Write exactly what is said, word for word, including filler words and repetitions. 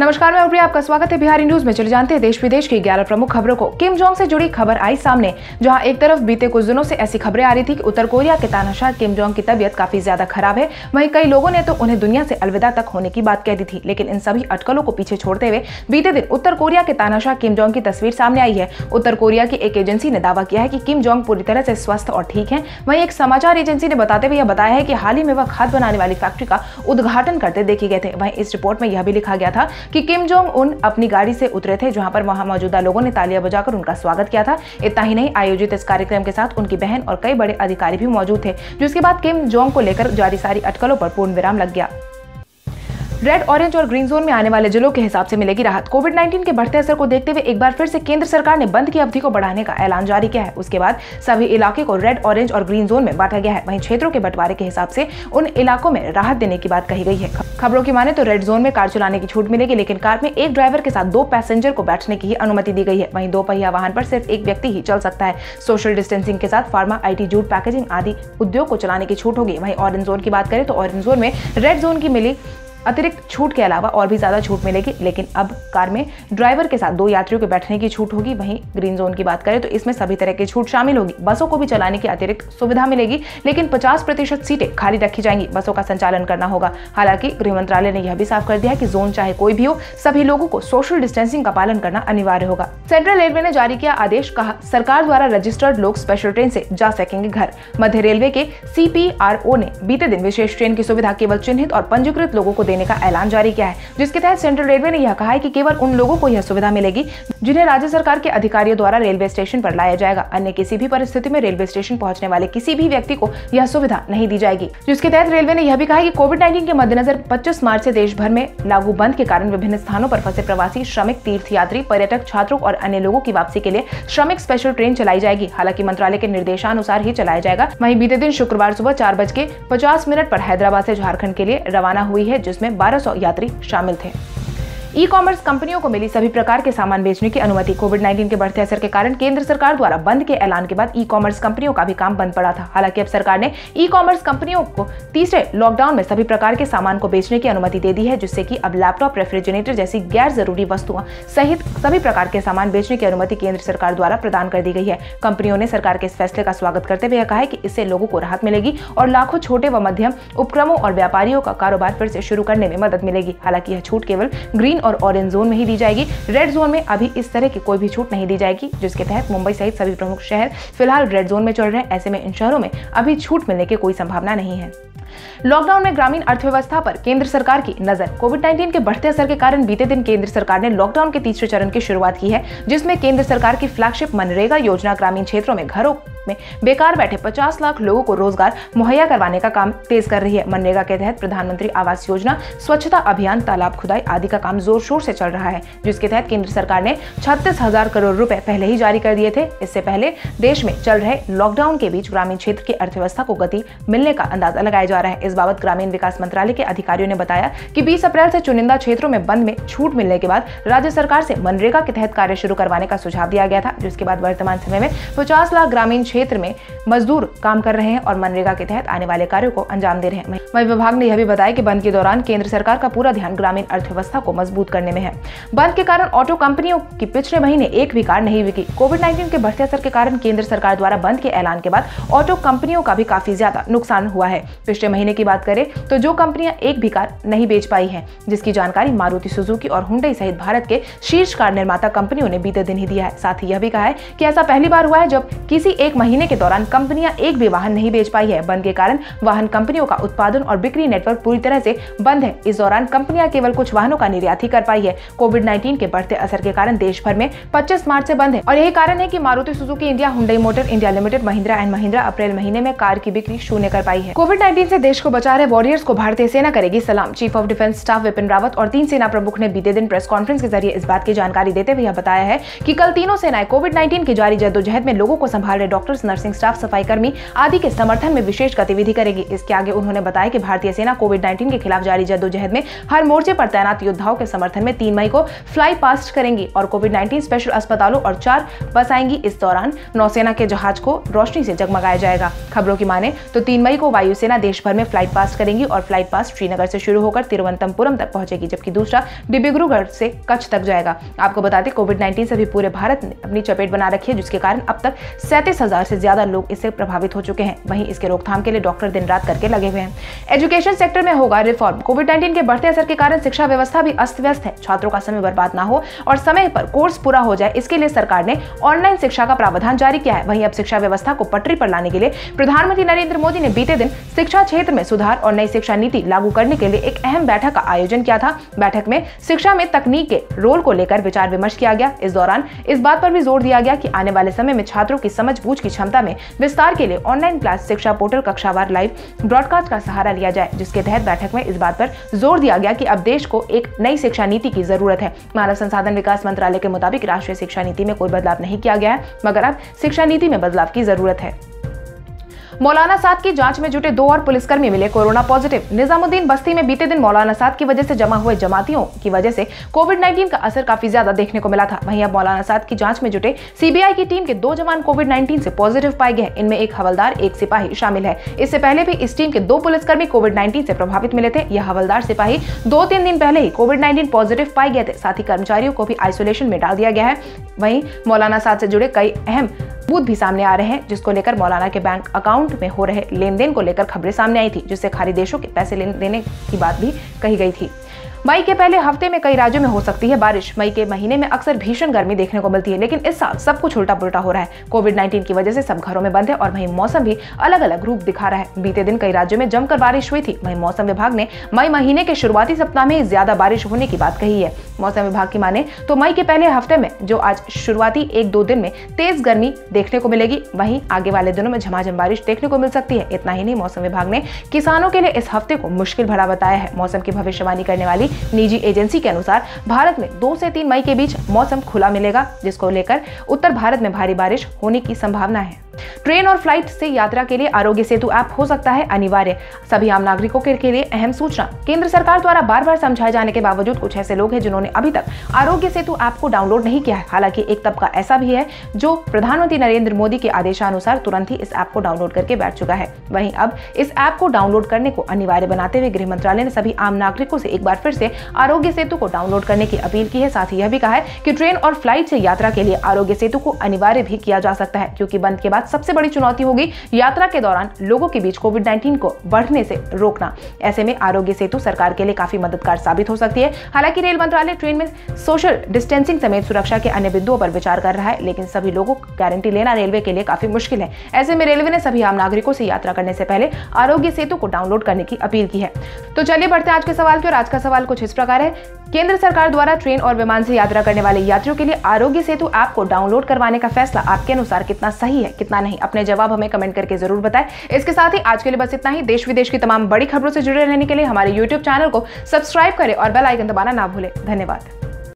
नमस्कार, मैं उप्रिया, आपका स्वागत है बिहारी न्यूज में। चले जानते हैं देश विदेश की ग्यारह प्रमुख खबरों को। किम जोंग से जुड़ी खबर आई सामने। जहां एक तरफ बीते कुछ दिनों से ऐसी खबरें आ रही थी कि उत्तर कोरिया के तानाशाह किम जोंग की तबीयत काफी ज्यादा खराब है, वहीं कई लोगों ने तो उन्हें दुनिया से अलविदा तक होने की बात कह दी थी। लेकिन इन सभी अटकलों को पीछे छोड़ते हुए बीते दिन उत्तर कोरिया के तानाशाह किम जोंग की तस्वीर सामने आई है। उत्तर कोरिया की एक एजेंसी ने दावा किया है कि किम जोंग पूरी तरह से स्वस्थ और ठीक है। वहीं एक समाचार एजेंसी ने बताते हुए यह बताया है कि हाल ही में वह खाद बनाने वाली फैक्ट्री का उद्घाटन करते देखे गए थे। वहीं इस रिपोर्ट में यह भी लिखा गया था कि किम जोंग उन अपनी गाड़ी से उतरे थे, जहां पर वहां मौजूदा लोगों ने तालियां बजाकर उनका स्वागत किया था। इतना ही नहीं, आयोजित इस कार्यक्रम के साथ उनकी बहन और कई बड़े अधिकारी भी मौजूद थे, जिसके बाद किम जोंग को लेकर जारी सारी अटकलों पर पूर्ण विराम लग गया। रेड, ऑरेंज और ग्रीन जोन में आने वाले जिलों के हिसाब से मिलेगी राहत। कोविड उन्नीस के बढ़ते असर को देखते हुए एक बार फिर से केंद्र सरकार ने बंद की अवधि को बढ़ाने का ऐलान जारी किया है। उसके बाद सभी इलाके को रेड, ऑरेंज और ग्रीन जोन में बांटा गया है। वहीं क्षेत्रों के बंटवारे के हिसाब से उन इलाकों में राहत देने की बात कही गई है। खबरों की माने तो रेड जोन में कार चलाने की छूट मिलेगी, लेकिन कार में एक ड्राइवर के साथ दो पैसेंजर को बैठने की ही अनुमति दी गई है। वहीं दो पहिया वाहन पर सिर्फ एक व्यक्ति ही चल सकता है। सोशल डिस्टेंसिंग के साथ फार्मा, आईटी, जूट, पैकेजिंग आदि उद्योग को चलाने की छूट होगी। वहीं ऑरेंज जोन की बात करें तो ऑरेंज जोन में रेड जोन की मिली अतिरिक्त छूट के अलावा और भी ज्यादा छूट मिलेगी, लेकिन अब कार में ड्राइवर के साथ दो यात्रियों के बैठने की छूट होगी। वहीं ग्रीन जोन की बात करें तो इसमें सभी तरह की छूट शामिल होगी। बसों को भी चलाने की अतिरिक्त सुविधा मिलेगी, लेकिन पचास प्रतिशत सीटें खाली रखी जाएंगी। बसों का संचालन करना होगा। हालांकि गृह मंत्रालय ने यह भी साफ कर दिया है कि जोन चाहे कोई भी हो, सभी लोगों को सोशल डिस्टेंसिंग का पालन करना अनिवार्य होगा। सेंट्रल रेलवे ने जारी किया आदेश, कहा सरकार द्वारा रजिस्टर्ड लोग स्पेशल ट्रेन से जा सकेंगे घर। मध्य रेलवे के सी पी आर ओ ने बीते दिन विशेष ट्रेन की सुविधा केवल चिन्हित और पंजीकृत लोगों को का ऐलान जारी किया है, जिसके तहत सेंट्रल रेलवे ने यह कहा है कि केवल उन लोगों को यह सुविधा मिलेगी जिन्हें राज्य सरकार के अधिकारियों द्वारा रेलवे स्टेशन पर लाया जाएगा। अन्य किसी भी परिस्थिति में रेलवे स्टेशन पहुंचने वाले किसी भी व्यक्ति को यह सुविधा नहीं दी जाएगी। जिसके तहत रेलवे ने यह भी कहा कि कोविड उन्नीस के मद्देनजर पच्चीस मार्च से देश भर में लागू बंद के कारण विभिन्न स्थानों पर फंसे प्रवासी, श्रमिक, तीर्थयात्री, पर्यटक, छात्रों और अन्य लोगों की वापसी के लिए श्रमिक स्पेशल ट्रेन चलाई जाएगी। हालांकि मंत्रालय के निर्देशानुसार ही चलाया जाएगा। वहीं बीते दिन शुक्रवार सुबह चार बज के पचास मिनट पर हैदराबाद से झारखंड के लिए रवाना हुई है, जिसमें बारह सौ यात्री शामिल थे। ई कॉमर्स कंपनियों को मिली सभी प्रकार के सामान बेचने की अनुमति। कोविड उन्नीस के बढ़ते असर के कारण केंद्र सरकार द्वारा बंद के ऐलान के बाद ई कॉमर्स कंपनियों का भी काम बंद पड़ा था। हालांकि अब सरकार ने ई कॉमर्स कंपनियों को तीसरे लॉकडाउन में सभी प्रकार के सामान को बेचने की अनुमति दे दी है, जिससे कि अब लैपटॉप, रेफ्रिजरेटर जैसी गैर जरूरी वस्तुओं सहित सभी प्रकार के सामान बेचने की अनुमति केंद्र सरकार द्वारा प्रदान कर दी गई है। कंपनियों ने सरकार के इस फैसले का स्वागत करते हुए कहा है कि इससे लोगों को राहत मिलेगी और लाखों छोटे व मध्यम उपक्रमों और व्यापारियों का कारोबार फिर से शुरू करने में मदद मिलेगी। हालांकि यह छूट केवल ग्रीन और ऑरेंज जोन में ही दी जाएगी। रेड जोन में अभी इस तरह की कोई भी छूट नहीं दी जाएगी, जिसके तहत मुंबई सहित सभी प्रमुख शहर फिलहाल रेड जोन में चल रहे हैं। ऐसे में इन शहरों में अभी छूट मिलने की कोई संभावना नहीं है। लॉकडाउन में ग्रामीण अर्थव्यवस्था पर केंद्र सरकार की नजर। कोविड उन्नीस के बढ़ते असर के कारण बीते दिन केंद्र सरकार ने लॉकडाउन के तीसरे चरण की शुरुआत की है, जिसमें केंद्र सरकार की फ्लैगशिप मनरेगा योजना ग्रामीण क्षेत्रों में घरों में बेकार बैठे पचास लाख लोगों को रोजगार मुहैया करवाने का काम तेज कर रही है। मनरेगा के तहत प्रधानमंत्री आवास योजना, स्वच्छता अभियान, तालाब खुदाई आदि का काम जोर शोर से चल रहा है, जिसके तहत केंद्र सरकार ने छत्तीस हजार करोड़ रुपए पहले ही जारी कर दिए थे। इससे पहले देश में चल रहे लॉकडाउन के बीच ग्रामीण क्षेत्र की अर्थव्यवस्था को गति मिलने का अंदाजा लगाया जा रहा है। इस बाबत ग्रामीण विकास मंत्रालय के अधिकारियों ने बताया कि बीस अप्रैल से चुनिंदा क्षेत्रों में बंद में छूट मिलने के बाद राज्य सरकार से मनरेगा के तहत कार्य शुरू करवाने का सुझाव दिया गया था, जिसके बाद वर्तमान समय में पचास लाख ग्रामीण क्षेत्र में मजदूर काम कर रहे हैं और मनरेगा के तहत आने वाले कार्यों को अंजाम दे रहे हैं। वहीं विभाग ने यह भी बताया कि बंद के दौरान केंद्र सरकार का पूरा ध्यान ग्रामीण अर्थव्यवस्था को मजबूत करने में है। बंद के कारण ऑटो कंपनियों की पिछले महीने एक भी कार नहीं बिकी। कोविड उन्नीस के बढ़ते असर के कारण केंद्र सरकार द्वारा बंद के ऐलान के बाद ऑटो कंपनियों का भी काफी ज्यादा नुकसान हुआ है। पिछले महीने की बात करें तो जो कंपनियां एक भी कार नहीं बेच पाई हैं, जिसकी जानकारी मारुति सुजुकी और हुंडई सहित भारत के शीर्ष कार निर्माता कंपनियों ने बीते दिन ही दिया है। साथ ही यह भी कहा है कि ऐसा पहली बार हुआ है जब किसी एक महीने के दौरान कंपनियां एक भी वाहन नहीं बेच पाई है। बंद के कारण वाहन कंपनियों का उत्पादन और बिक्री नेटवर्क पूरी तरह से बंद है। इस दौरान कंपनियां केवल कुछ वाहनों का निर्यात ही कर पाई है। कोविड उन्नीस के बढ़ते असर के कारण देश भर में पच्चीस मार्च से बंद है और यही कारण है कि Maruti Suzuki India, Hyundai motor India limited, Mahindra and Mahindra अप्रैल महीने में कार की बिक्री शून्य कर पाई है। कोविड उन्नीस से देश को बचा रहे वॉरियर्स को भारतीय सेना करेगी सलाम। Chief of defence staff Bipin Rawat और तीन सेना प्रमुख ने बीते दिन प्रेस कॉन्फ्रेंस के जरिए इस बात की जानकारी देते हुए यह बताया है कि कल तीनों सेनाएं कोविड उन्नीस की जारी जद्दोजहद में लोगों को संभाल रहे डॉक्टर्स, नर्सिंग स्टाफ, सफाई कर्मी आदि के समर्थन में विशेष गतिविधि करेगी। इसके आगे उन्होंने बताया कि भारतीय सेना कोविड उन्नीस के खिलाफ जारी जद्दोजहद में हर मोर्चे पर तैनात योद्धाओं के समर्थन में तीन मई को फ्लाई पास्ट करेंगी और कोविड उन्नीस स्पेशल अस्पतालों और चार बस आएंगी। इस दौरान नौसेना के जहाज को रोशनी से जगमगाया जाएगा। खबरों की माने तो तीन मई को वायुसेना देश भर में फ्लाइट पास करेंगी और फ्लाइट पास श्रीनगर से शुरू होकर तिरुवनंतपुरम तक पहुंचेगी, जबकि दूसरा डिब्रूगढ़ से कच्छ तक जाएगा। आपको बता दें कोविड नाइन्टीन से भी पूरे भारत ने अपनी चपेट बना रखी है, जिसके कारण अब तक सैंतीस हजार से ज्यादा लोग इससे प्रभावित हो चुके हैं। वहीं इसके रोकथाम के लिए डॉक्टर दिन रात करके लगे हुए हैं। एजुकेशन सेक्टर में होगा रिफॉर्म। कोविड नाइन्टीन के बढ़ते असर के कारण शिक्षा व्यवस्था भी अस्त व्यस्त है। छात्रों का समय बर्बाद ना हो और समय पर कोर्स पूरा हो जाए, इसके लिए सरकार ने ऑनलाइन शिक्षा का प्रावधान जारी किया है। वहीं अब शिक्षा व्यवस्था को पटरी पर लाने के लिए प्रधानमंत्री नरेंद्र मोदी ने बीते दिन शिक्षा क्षेत्र में सुधार और नई शिक्षा नीति लागू करने के लिए एक अहम बैठक का आयोजन किया था। बैठक में शिक्षा में तकनीक के रोल को लेकर विचार विमर्श किया गया। इस दौरान इस बात पर भी जोर दिया गया कि आने वाले समय में छात्रों की समझबूझ की क्षमता में विस्तार के लिए ऑनलाइन क्लास, शिक्षा पोर्टल, कक्षावार लाइव ब्रॉडकास्ट का सहारा लिया जाए, जिसके तहत बैठक में इस बात पर जोर दिया गया कि अब देश को एक नई शिक्षा नीति की जरूरत है। मानव संसाधन विकास मंत्रालय के मुताबिक राष्ट्रीय शिक्षा नीति में कोई बदलाव नहीं किया गया है, मगर अब शिक्षा नीति में बदलाव की जरूरत है। मौलाना साद की जांच में जुटे दो और पुलिसकर्मी मिले कोरोना पॉजिटिव। निजामुद्दीन बस्ती में बीते दिन मौलाना साद की वजह से जमा हुए जमातियों की वजह से कोविड नाइन्टीन का असर काफी ज्यादा देखने को मिला था। वहीं अब मौलाना साद की जांच में जुटे सीबीआई की टीम के दो जवान कोविड नाइन्टीन से पॉजिटिव पाए गए। इनमें एक हवलदार, एक सिपाही शामिल है। इससे पहले भी इस टीम के दो पुलिसकर्मी कोविड नाइन्टीन से प्रभावित मिले थे। यह हवलदार सिपाही दो तीन दिन पहले ही कोविड नाइन्टीन पॉजिटिव पाए गए थे। साथ ही कर्मचारियों को भी आइसोलेशन में डाल दिया गया है। वहीं मौलाना साद से जुड़े कई अहम सबूत भी सामने आ रहे हैं, जिसको लेकर मौलाना के बैंक अकाउंट में हो रहे लेन देन को लेकर खबरें सामने आई थी, जिससे खाड़ी देशों के पैसे लेने देने की बात भी कही गई थी। मई के पहले हफ्ते में कई राज्यों में हो सकती है बारिश। मई के महीने में अक्सर भीषण गर्मी देखने को मिलती है, लेकिन इस साल सब कुछ उल्टा पुल्टा हो रहा है। कोविड नाइन्टीन की वजह से सब घरों में बंद है और वहीं मौसम भी अलग अलग रूप दिखा रहा है। बीते दिन कई राज्यों में जमकर बारिश हुई थी। वहीं मौसम विभाग ने मई महीने के शुरुआती सप्ताह में ज्यादा बारिश होने की बात कही है। मौसम विभाग की माने तो मई के पहले हफ्ते में जो आज शुरुआती एक दो दिन में तेज गर्मी देखने को मिलेगी, वहीं आगे वाले दिनों में झमाझम बारिश देखने को मिल सकती है। इतना ही नहीं, मौसम विभाग ने किसानों के लिए इस हफ्ते को मुश्किल भरा बताया है। मौसम की भविष्यवाणी करने वाली निजी एजेंसी के अनुसार भारत में दो से तीन मई के बीच मौसम खुला मिलेगा, जिसको लेकर उत्तर भारत में भारी बारिश होने की संभावना है। ट्रेन और फ्लाइट से यात्रा के लिए आरोग्य सेतु ऐप हो सकता है अनिवार्य। सभी आम नागरिकों के, के लिए अहम सूचना। केंद्र सरकार द्वारा बार बार समझाए जाने के बावजूद कुछ ऐसे लोग हैं जिन्होंने अभी तक आरोग्य सेतु ऐप को डाउनलोड नहीं किया है। हालांकि एक तबका ऐसा भी है जो प्रधानमंत्री नरेंद्र मोदी के आदेशानुसार तुरंत ही इस ऐप को डाउनलोड करके बैठ चुका है। वहीं अब इस ऐप को डाउनलोड करने को अनिवार्य बनाते हुए गृह मंत्रालय ने सभी आम नागरिकों से एक बार फिर से आरोग्य सेतु को डाउनलोड करने की अपील की है। साथ ही यह भी कहा है कि ट्रेन और फ्लाइट से यात्रा के लिए आरोग्य सेतु को अनिवार्य भी किया जा सकता है, क्योंकि बंद के बाद सबसे बड़ी चुनौती होगी यात्रा के दौरान लोगों के बीच कोविड नाइन्टीन को बढ़ने से रोकना। ऐसे में आरोग्य सेतु सरकार के लिए काफी मददगार साबित हो सकती है। हालांकि रेल मंत्रालय ट्रेन में सोशल डिस्टेंसिंग समेत सुरक्षा के अन्य बिंदुओं पर विचार कर रहा है, लेकिन सभी लोगों को गारंटी लेना रेलवे के लिए काफी मुश्किल है। ऐसे में रेलवे ने सभी आम नागरिकों से यात्रा करने से पहले आरोग्य सेतु को डाउनलोड करने की अपील की है। तो चलिए बढ़ते हैं आज के सवाल की ओर। आज का सवाल कुछ इस प्रकार है, केंद्र सरकार द्वारा ट्रेन और विमान से यात्रा करने वाले यात्रियों के लिए आरोग्य सेतु ऐप को डाउनलोड करवाने का फैसला आपके अनुसार कितना सही है, कितना नहीं? अपने जवाब हमें कमेंट करके जरूर बताएं। इसके साथ ही आज के लिए बस इतना ही। देश विदेश की तमाम बड़ी खबरों से जुड़े रहने के लिए हमारे यूट्यूब चैनल को सब्सक्राइब करें और बेल आइकन दबाना ना भूलें। धन्यवाद।